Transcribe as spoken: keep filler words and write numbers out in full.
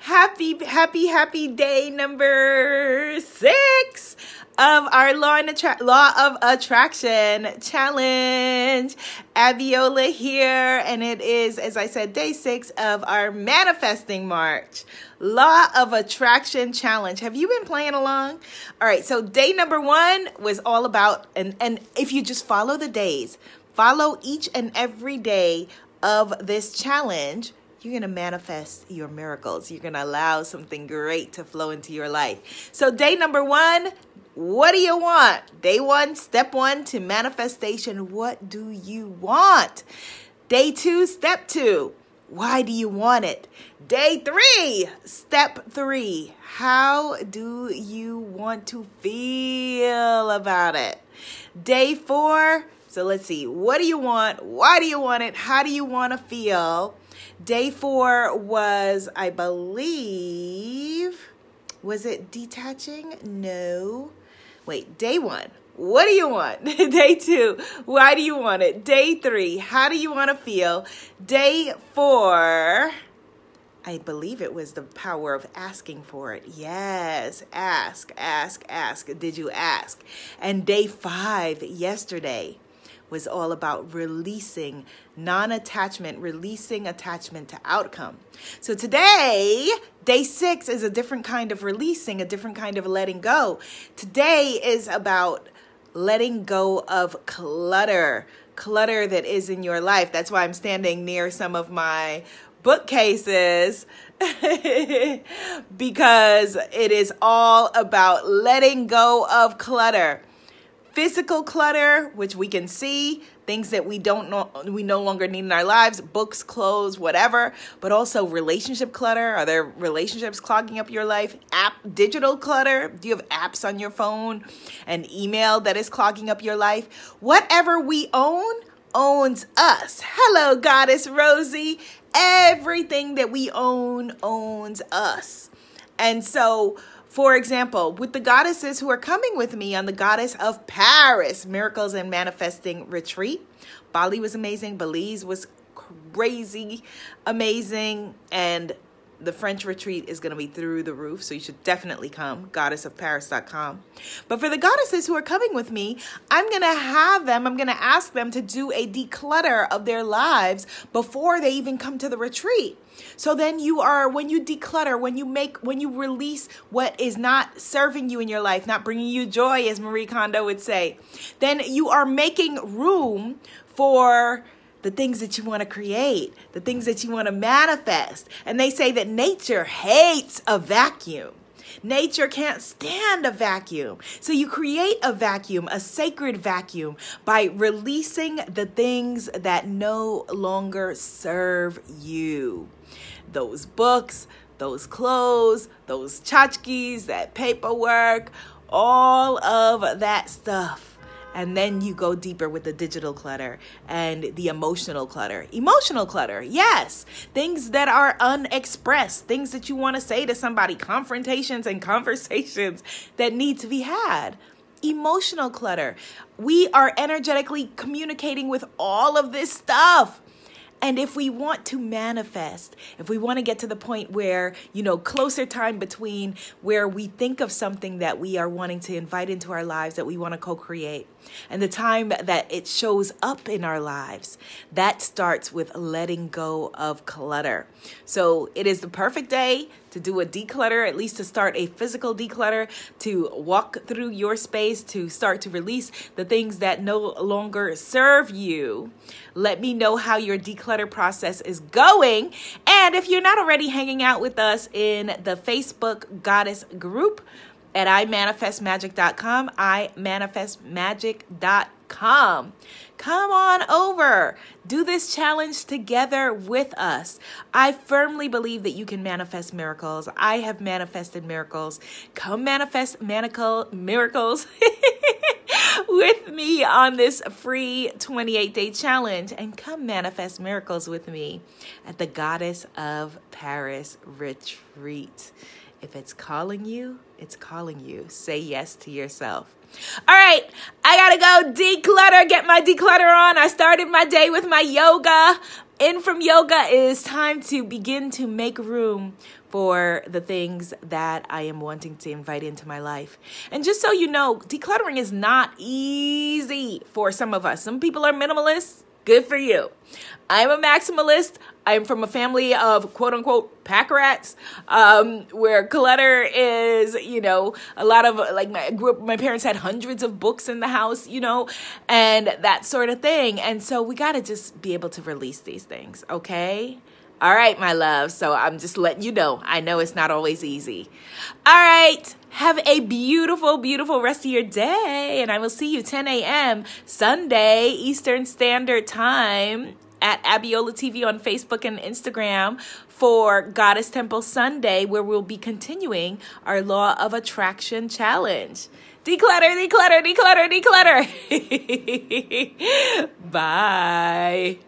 happy, happy, happy day number six of our Law, and Attra Law of Attraction Challenge. Abiola here, and it is, as I said, day six of our Manifesting March Law of Attraction Challenge. Have you been playing along? All right, so day number one was all about, and, and if you just follow the days, follow each and every day of this challenge, you're going to manifest your miracles. You're going to allow something great to flow into your life. So day number one, what do you want? Day one, step one to manifestation. What do you want? Day two, step two. Why do you want it? Day three, step three. How do you want to feel about it? Day four, so let's see. What do you want? Why do you want it? How do you want to feel? Day four was, I believe, was it detaching? No. Wait, day one. What do you want? Day two, why do you want it? Day three, how do you want to feel? Day four, I believe it was the power of asking for it. Yes, ask, ask, ask. Did you ask? And day five, yesterday, was all about releasing non-attachment, releasing attachment to outcome. So today, day six is a different kind of releasing, a different kind of letting go. Today is about letting go of clutter, clutter that is in your life. That's why I'm standing near some of my bookcases because it is all about letting go of clutter. Physical clutter, which we can see, things that we don't know, we no longer need in our lives, books, clothes, whatever, but also relationship clutter. Are there relationships clogging up your life? App, digital clutter. Do you have apps on your phone and email that is clogging up your life? Whatever we own owns us. Hello, Goddess Rosie. Everything that we own owns us. And so, for example, with the goddesses who are coming with me on the Goddess of Paris Miracles and Manifesting Retreat, Bali was amazing, Belize was crazy amazing, and the French retreat is going to be through the roof, so you should definitely come, goddess of paris dot com. But for the goddesses who are coming with me, I'm going to have them, I'm going to ask them to do a declutter of their lives before they even come to the retreat. So then you are, when you declutter, when you make, when you release what is not serving you in your life, not bringing you joy, as Marie Kondo would say, then you are making room for the things that you want to create, the things that you want to manifest. And they say that nature hates a vacuum. Nature can't stand a vacuum. So you create a vacuum, a sacred vacuum, by releasing the things that no longer serve you. Those books, those clothes, those tchotchkes, that paperwork, all of that stuff. And then you go deeper with the digital clutter and the emotional clutter. Emotional clutter, yes. Things that are unexpressed, things that you want to say to somebody, confrontations and conversations that need to be had. Emotional clutter. We are energetically communicating with all of this stuff. And if we want to manifest, if we want to get to the point where, you know, closer time between where we think of something that we are wanting to invite into our lives, that we want to co-create, and the time that it shows up in our lives, that starts with letting go of clutter. So it is the perfect day to do a declutter, at least to start a physical declutter, to walk through your space, to start to release the things that no longer serve you. Let me know how your declutter process is going. And if you're not already hanging out with us in the Facebook Goddess group at i manifest magic dot com, i manifest magic dot com. Come on over. Do this challenge together with us. I firmly believe that you can manifest miracles. I have manifested miracles. Come manifest manacle miracles with me on this free twenty-eight day challenge, and come manifest miracles with me at the Goddess of Paris Retreat. If it's calling you, it's calling you. Say yes to yourself. All right. I gotta go declutter, get my declutter on. I started my day with my yoga. In from yoga, it is time to begin to make room for the things that I am wanting to invite into my life. And just so you know, decluttering is not easy for some of us. Some people are minimalists. Good for you. I'm a maximalist. I'm from a family of quote unquote pack rats, um, where clutter is, you know, a lot of like my, I grew up, my parents had hundreds of books in the house, you know, and that sort of thing. And so we got to just be able to release these things. Okay. All right, my love. So I'm just letting you know, I know it's not always easy. All right. Have a beautiful, beautiful rest of your day. And I will see you ten a m Sunday, Eastern Standard Time at Abiola T V on Facebook and Instagram for Goddess Temple Sunday, where we'll be continuing our Law of Attraction Challenge. Declutter, declutter, declutter, declutter. Bye.